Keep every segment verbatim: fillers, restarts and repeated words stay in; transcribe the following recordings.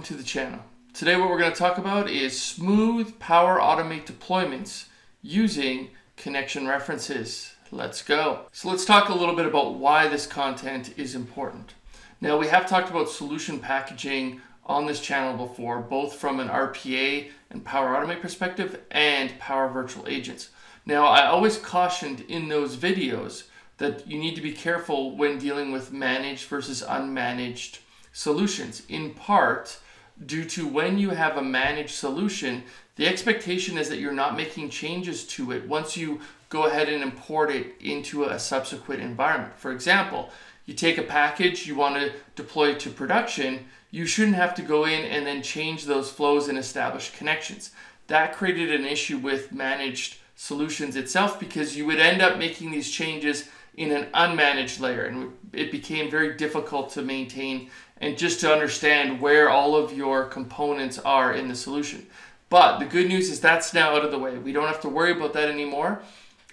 welcome to the channel. Today what we're going to talk about is smooth Power Automate deployments using connection references. Let's go. So let's talk a little bit about why this content is important. Now, we have talked about solution packaging on this channel before, both from an R P A and Power Automate perspective and Power Virtual Agents. Now, I always cautioned in those videos that you need to be careful when dealing with managed versus unmanaged solutions, in part due to when you have a managed solution, the expectation is that you're not making changes to it once you go ahead and import it into a subsequent environment. For example, you take a package, you want to deploy it to production, you shouldn't have to go in and then change those flows and establish connections. That created an issue with managed solutions itself because you would end up making these changes in an unmanaged layer, and it became very difficult to maintain and just to understand where all of your components are in the solution. But the good news is that's now out of the way. We don't have to worry about that anymore.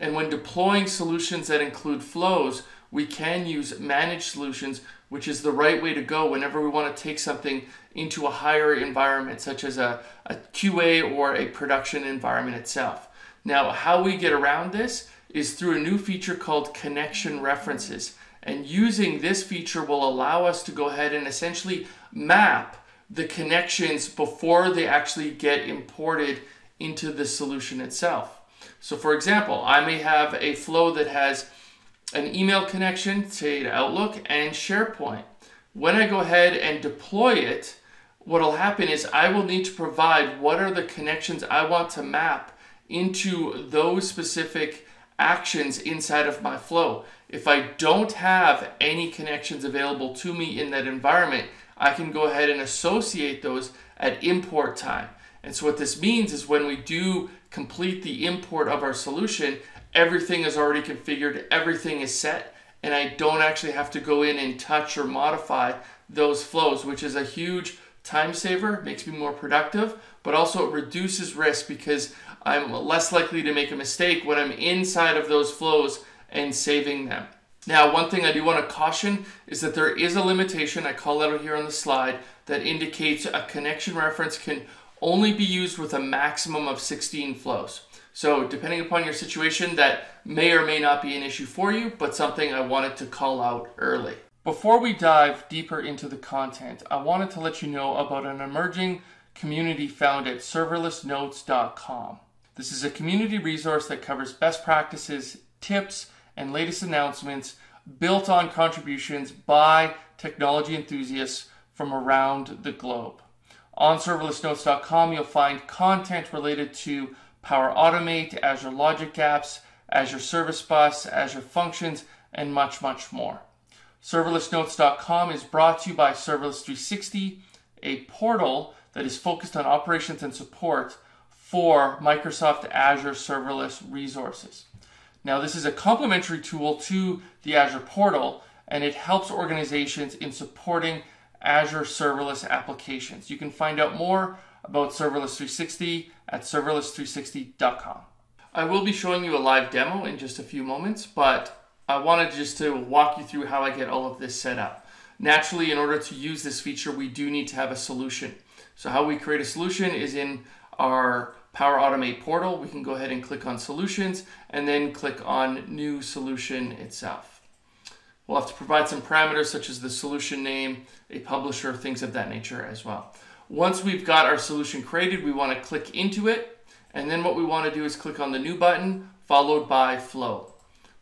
And when deploying solutions that include flows, we can use managed solutions, which is the right way to go whenever we want to take something into a higher environment, such as a, a Q A or a production environment itself. Now, how we get around this is through a new feature called connection references. And using this feature will allow us to go ahead and essentially map the connections before they actually get imported into the solution itself. So for example, I may have a flow that has an email connection, say to Outlook and SharePoint. When I go ahead and deploy it, what'll happen is I will need to provide what are the connections I want to map into those specific actions inside of my flow. If I don't have any connections available to me in that environment, I can go ahead and associate those at import time. And so what this means is when we do complete the import of our solution, everything is already configured, everything is set, and I don't actually have to go in and touch or modify those flows, which is a huge time saver, makes me more productive, but also it reduces risk because I'm less likely to make a mistake when I'm inside of those flows and saving them. Now, one thing I do want to caution is that there is a limitation, I call that out here on the slide, that indicates a connection reference can only be used with a maximum of sixteen flows. So depending upon your situation, that may or may not be an issue for you, but something I wanted to call out early. Before we dive deeper into the content, I wanted to let you know about an emerging community found at serverless notes dot com. This is a community resource that covers best practices, tips, and latest announcements built on contributions by technology enthusiasts from around the globe. On serverless notes dot com, you'll find content related to Power Automate, Azure Logic Apps, Azure Service Bus, Azure Functions, and much, much more. serverless notes dot com is brought to you by Serverless three sixty, a portal that is focused on operations and support for Microsoft Azure serverless resources. Now, this is a complementary tool to the Azure portal, and it helps organizations in supporting Azure serverless applications. You can find out more about Serverless three sixty at serverless three sixty dot com. I will be showing you a live demo in just a few moments, but I wanted just to walk you through how I get all of this set up. Naturally, in order to use this feature, we do need to have a solution. So how we create a solution is in our Power Automate portal. We can go ahead and click on Solutions and then click on New Solution itself. We'll have to provide some parameters such as the solution name, a publisher, things of that nature as well. Once we've got our solution created, we want to click into it. And then what we want to do is click on the New button followed by Flow.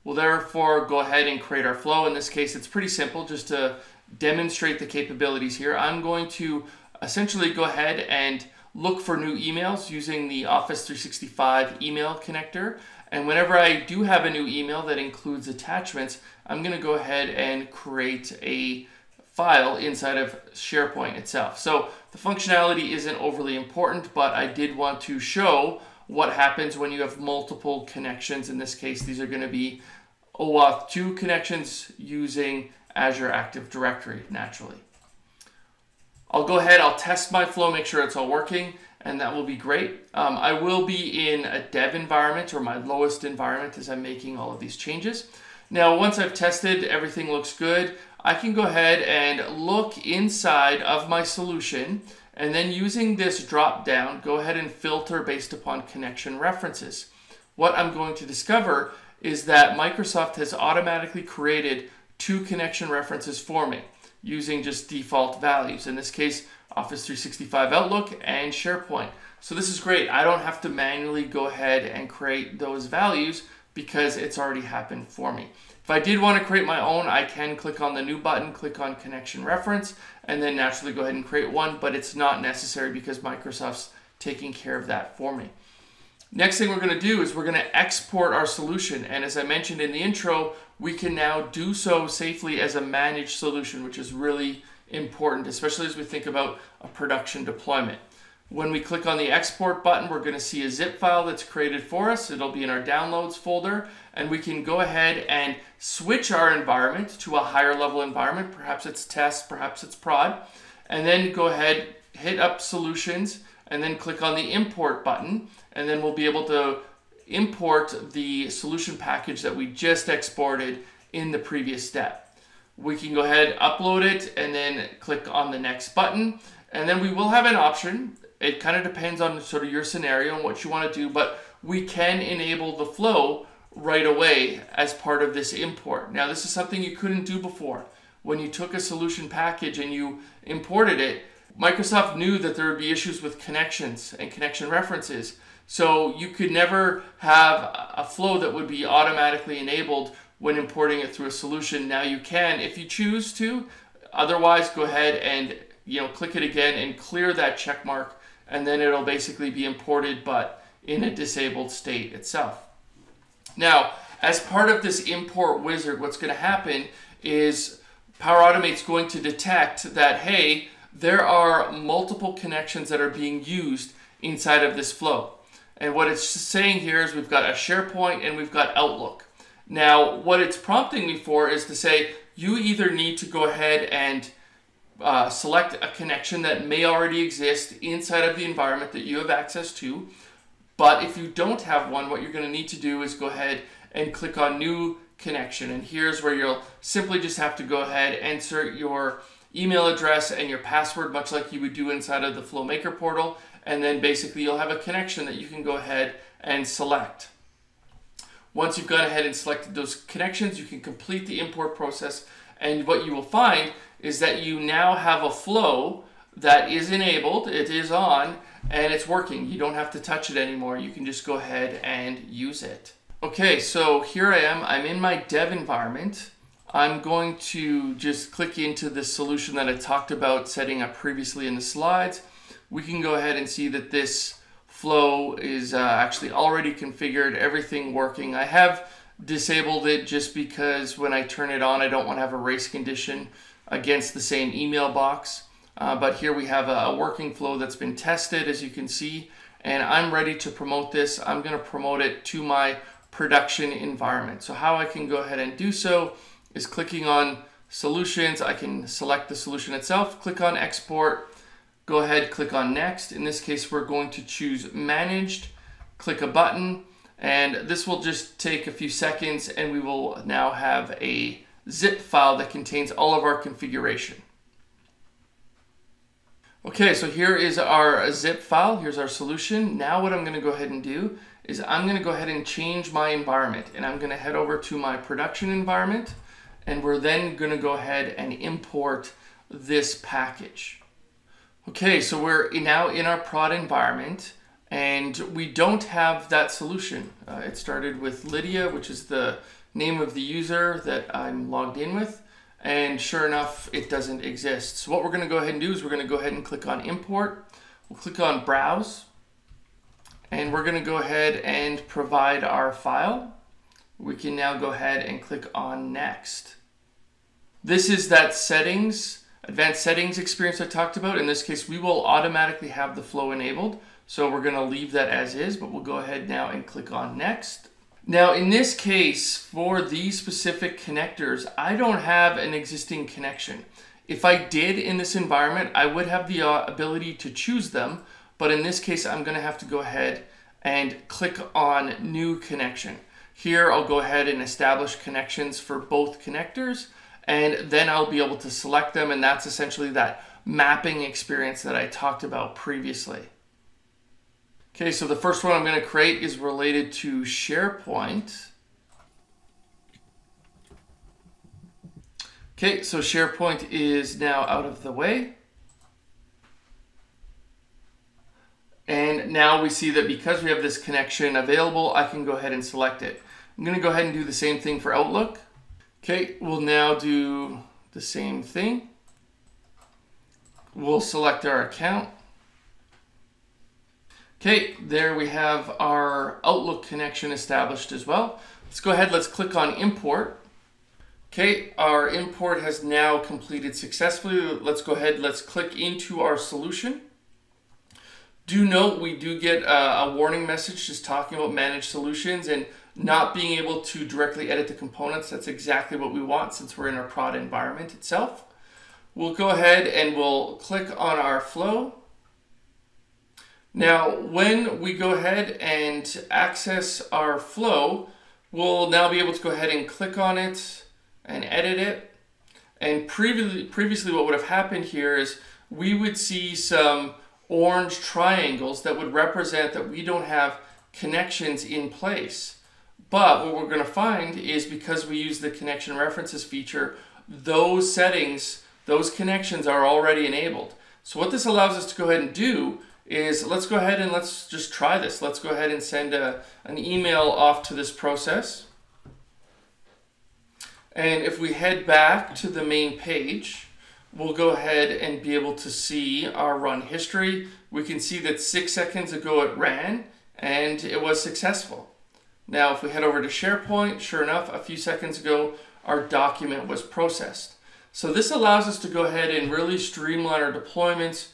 We'll therefore go ahead and create our flow. In this case, it's pretty simple. Just to demonstrate the capabilities here, I'm going to essentially go ahead and look for new emails using the Office three sixty-five email connector. And whenever I do have a new email that includes attachments, I'm going to go ahead and create a file inside of SharePoint itself. So the functionality isn't overly important, but I did want to show what happens when you have multiple connections. In this case, these are going to be O auth two connections using Azure Active Directory, naturally. I'll go ahead, I'll test my flow, make sure it's all working, and that will be great. Um, I will be in a dev environment, or my lowest environment, as I'm making all of these changes. Now, once I've tested, everything looks good, I can go ahead and look inside of my solution And then using this drop down, go ahead and filter based upon connection references. What I'm going to discover is that Microsoft has automatically created two connection references for me using just default values. In this case, Office three sixty-five, Outlook, and SharePoint. So this is great. I don't have to manually go ahead and create those values because it's already happened for me. If I did want to create my own, I can click on the new button, click on connection reference, and then naturally go ahead and create one, but it's not necessary because Microsoft's taking care of that for me. Next thing we're going to do is we're going to export our solution. And as I mentioned in the intro, we can now do so safely as a managed solution, which is really important, especially as we think about a production deployment. When we click on the export button, we're going to see a zip file that's created for us. It'll be in our downloads folder, and we can go ahead and switch our environment to a higher level environment. Perhaps it's test, perhaps it's prod, and then go ahead, hit up solutions, and then click on the import button, and then we'll be able to import the solution package that we just exported in the previous step. We can go ahead, upload it, and then click on the next button, and then we will have an option. It kind of depends on sort of your scenario and what you want to do, but we can enable the flow right away as part of this import. Now, this is something you couldn't do before. When you took a solution package and you imported it, Microsoft knew that there would be issues with connections and connection references. So you could never have a flow that would be automatically enabled when importing it through a solution. Now you can, if you choose to. Otherwise, go ahead and, you know, click it again and clear that check mark, and then it'll basically be imported, but in a disabled state itself. Now, as part of this import wizard, what's going to happen is Power Automate's going to detect that, hey, there are multiple connections that are being used inside of this flow. And what it's saying here is we've got a SharePoint and we've got Outlook. Now, what it's prompting me for is to say, you either need to go ahead and Uh, select a connection that may already exist inside of the environment that you have access to. But if you don't have one, what you're going to need to do is go ahead and click on new connection. And here's where you'll simply just have to go ahead, enter your email address and your password, much like you would do inside of the FlowMaker portal. And then basically you'll have a connection that you can go ahead and select. Once you've gone ahead and selected those connections, you can complete the import process. And what you will find is that you now have a flow that is enabled, it is on, and it's working. You don't have to touch it anymore. You can just go ahead and use it. Okay, so here I am. I'm in my dev environment. I'm going to just click into the solution that I talked about setting up previously in the slides. We can go ahead and see that this flow is uh, actually already configured, everything working. I have disabled it just because when I turn it on, I don't want to have a race condition against the same email box. Uh, but here we have a working flow that's been tested, as you can see, and I'm ready to promote this. I'm going to promote it to my production environment. So how I can go ahead and do so is clicking on solutions. I can select the solution itself, click on export, go ahead, click on next. In this case, we're going to choose managed, click a button, and this will just take a few seconds, and we will now have a zip file that contains all of our configuration. Okay, so here is our zip file. Here's our solution. Now what I'm going to go ahead and do is I'm going to go ahead and change my environment, and I'm going to head over to my production environment, and we're then going to go ahead and import this package. Okay, so we're now in our prod environment, and we don't have that solution. Uh, it started with Lydia, which is the name of the user that I'm logged in with, and sure enough, it doesn't exist. So what we're going to go ahead and do is we're going to go ahead and click on import. We'll click on browse, and we're going to go ahead and provide our file. We can now go ahead and click on next. This is that settings, advanced settings experience I talked about. In this case, we will automatically have the flow enabled. So we're going to leave that as is, but we'll go ahead now and click on next. Now, in this case, for these specific connectors, I don't have an existing connection. If I did in this environment, I would have the uh, ability to choose them. But in this case, I'm going to have to go ahead and click on new connection. Here, I'll go ahead and establish connections for both connectors, and then I'll be able to select them. And that's essentially that mapping experience that I talked about previously. Okay, so the first one I'm going to create is related to SharePoint. Okay, so SharePoint is now out of the way. And now we see that because we have this connection available, I can go ahead and select it. I'm going to go ahead and do the same thing for Outlook. Okay, we'll now do the same thing. We'll select our account. Okay, there we have our Outlook connection established as well. Let's go ahead, let's click on import. Okay, our import has now completed successfully. Let's go ahead, let's click into our solution. Do note we do get a, a warning message just talking about managed solutions and not being able to directly edit the components. That's exactly what we want since we're in our prod environment itself. We'll go ahead and we'll click on our flow. Now, when we go ahead and access our flow, we'll now be able to go ahead and click on it and edit it. And previously, previously what would have happened here is we would see some orange triangles that would represent that we don't have connections in place. But what we're going to find is because we use the connection references feature, those settings, those connections are already enabled. So what this allows us to go ahead and do is let's go ahead and let's just try this. Let's go ahead and send a, an email off to this process. And if we head back to the main page, we'll go ahead and be able to see our run history. We can see that six seconds ago it ran and it was successful. Now, if we head over to SharePoint, sure enough, a few seconds ago, our document was processed. So this allows us to go ahead and really streamline our deployments.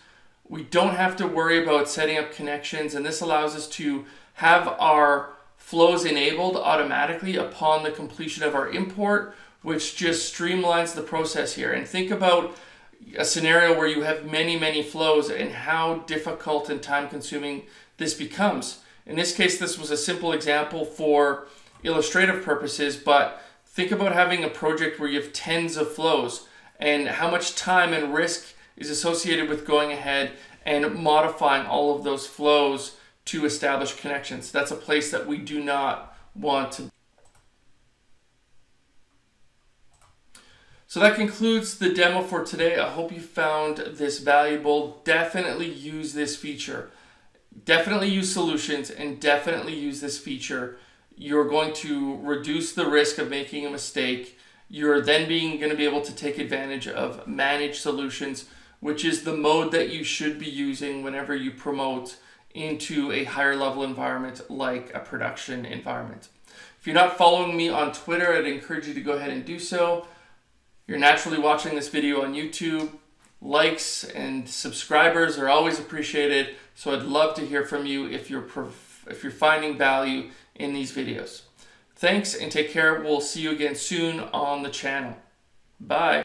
We don't have to worry about setting up connections, and this allows us to have our flows enabled automatically upon the completion of our import, which just streamlines the process here. And think about a scenario where you have many, many flows and how difficult and time-consuming this becomes. In this case, this was a simple example for illustrative purposes, but think about having a project where you have tens of flows and how much time and risk is associated with going ahead and modifying all of those flows to establish connections. That's a place that we do not want to. So that concludes the demo for today. I hope you found this valuable. Definitely use this feature. Definitely use solutions and definitely use this feature. You're going to reduce the risk of making a mistake. You're then being going to be able to take advantage of managed solutions, which is the mode that you should be using whenever you promote into a higher level environment like a production environment. If you're not following me on Twitter, I'd encourage you to go ahead and do so. You're naturally watching this video on YouTube. Likes and subscribers are always appreciated, so I'd love to hear from you if you're if you're finding value in these videos. Thanks and take care. We'll see you again soon on the channel. Bye.